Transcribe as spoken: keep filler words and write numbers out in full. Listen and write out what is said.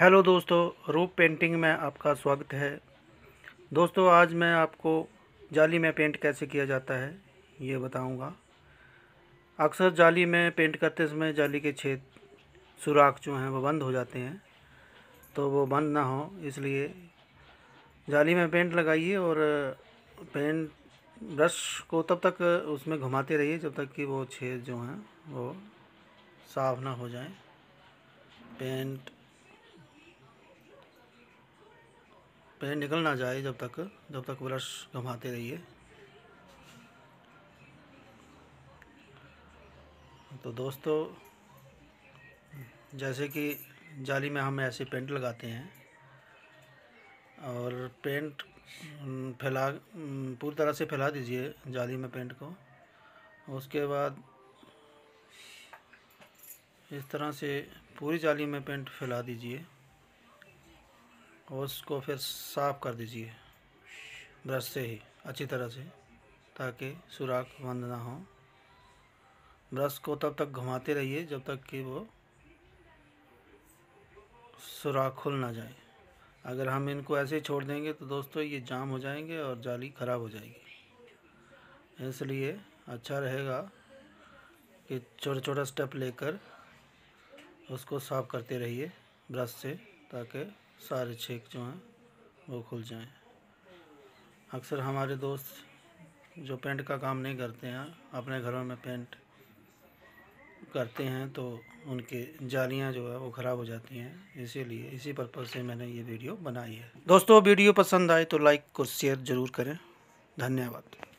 Hello दोस्तों, रूप painting में आपका स्वागत है। दोस्तों, आज मैं आपको जाली में पेंट कैसे किया जाता है ये बताऊंगा। अक्सर जाली में पेंट करते समय जाली के छेद सुराख जो हैं वो बंद हो जाते हैं, तो वो बंद ना हो इसलिए जाली में पेंट लगाइए और पेंट ब्रश को तब तक उसमें घुमाते रहिए जब तक कि वो छेद जो हैं वो साफ़ ना हो जाए। पेंट पेंट निकल ना जाए जब तक जब तक ब्रश घुमाते रहिए। तो दोस्तों, जैसे कि जाली में हम ऐसे पेंट लगाते हैं और पेंट फैला पूरी तरह से फैला दीजिए जाली में पेंट को। उसके बाद इस तरह से पूरी जाली में पेंट फैला दीजिए और उसको फिर साफ़ कर दीजिए ब्रश से ही अच्छी तरह से, ताकि सुराख बंद ना हो। ब्रश को तब तक घुमाते रहिए जब तक कि वो सुराख खुल ना जाए। अगर हम इनको ऐसे ही छोड़ देंगे तो दोस्तों ये जाम हो जाएंगे और जाली ख़राब हो जाएगी। इसलिए अच्छा रहेगा कि छोटा छोटा स्टेप लेकर उसको साफ़ करते रहिए ब्रश से, ताकि सारे छेद जो हैं वो खुल जाएं। अक्सर हमारे दोस्त जो पेंट का काम नहीं करते हैं, अपने घरों में पेंट करते हैं, तो उनके जालियां जो है वो ख़राब हो जाती हैं। इसीलिए इसी पर्पज़ से मैंने ये वीडियो बनाई है। दोस्तों, वीडियो पसंद आए तो लाइक और शेयर ज़रूर करें। धन्यवाद।